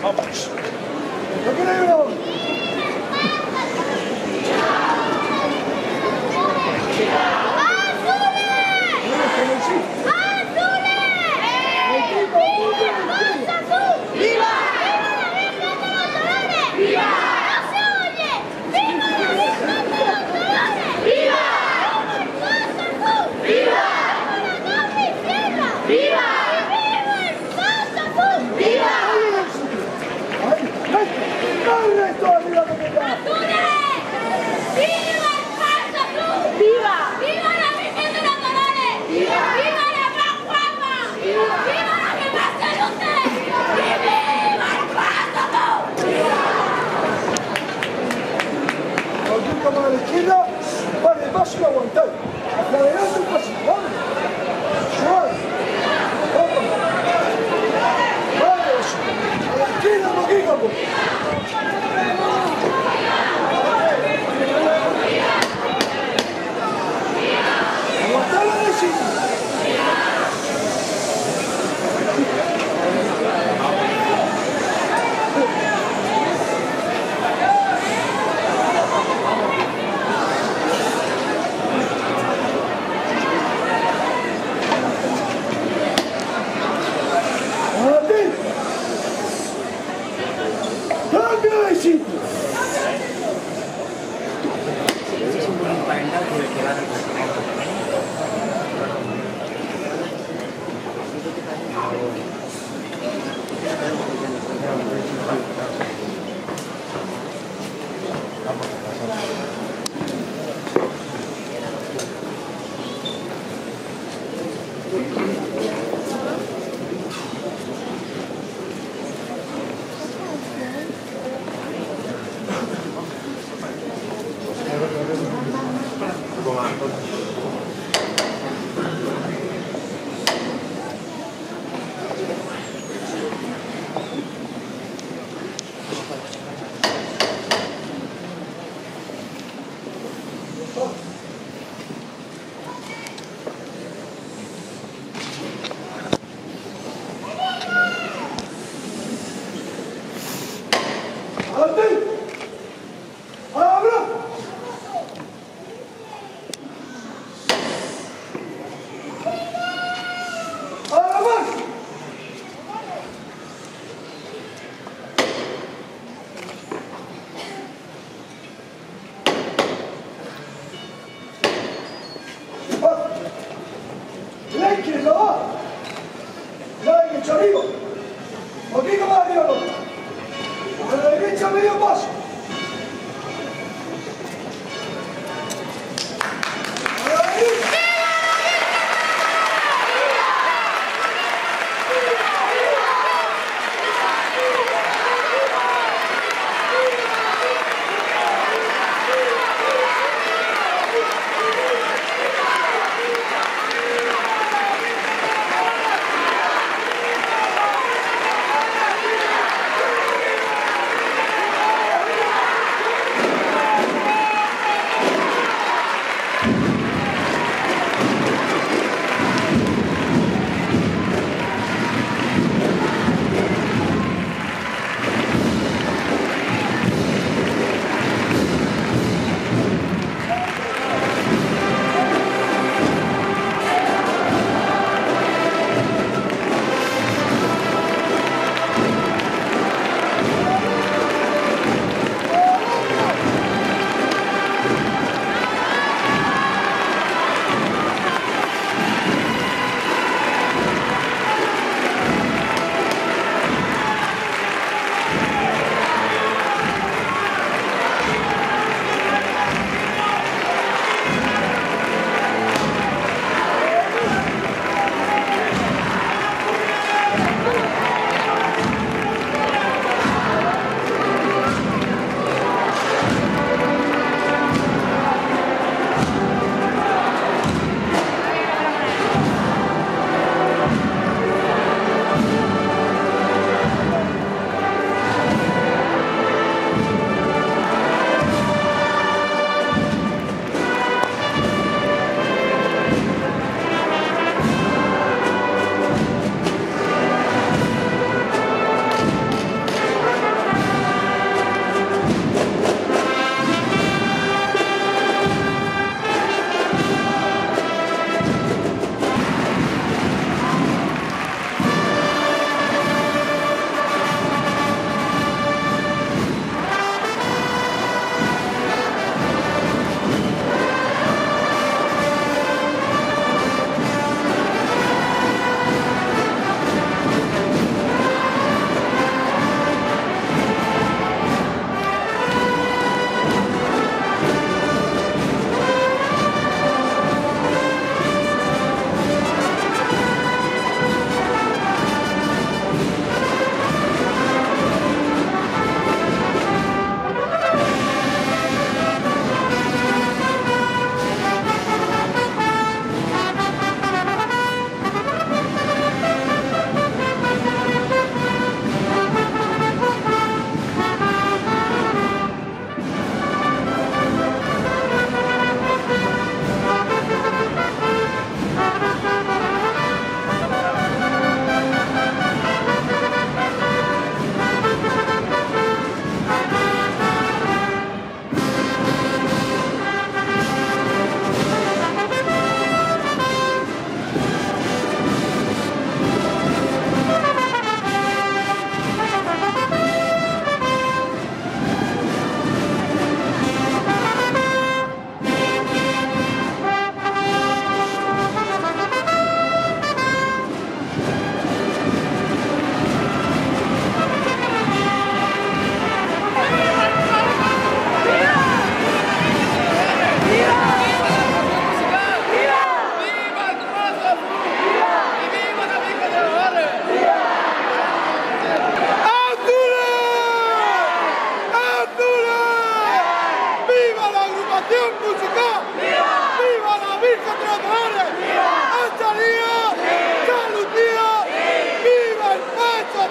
Vamos. ¡Yo creo! A la izquierda, para el paso y aguantar. Hacia adelante un paso. Vamos. Suave. Vamos. Vamos. A la izquierda un poquito. Aguantar la vecina.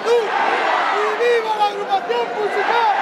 ¡Viva! ¡Viva la agrupación musical!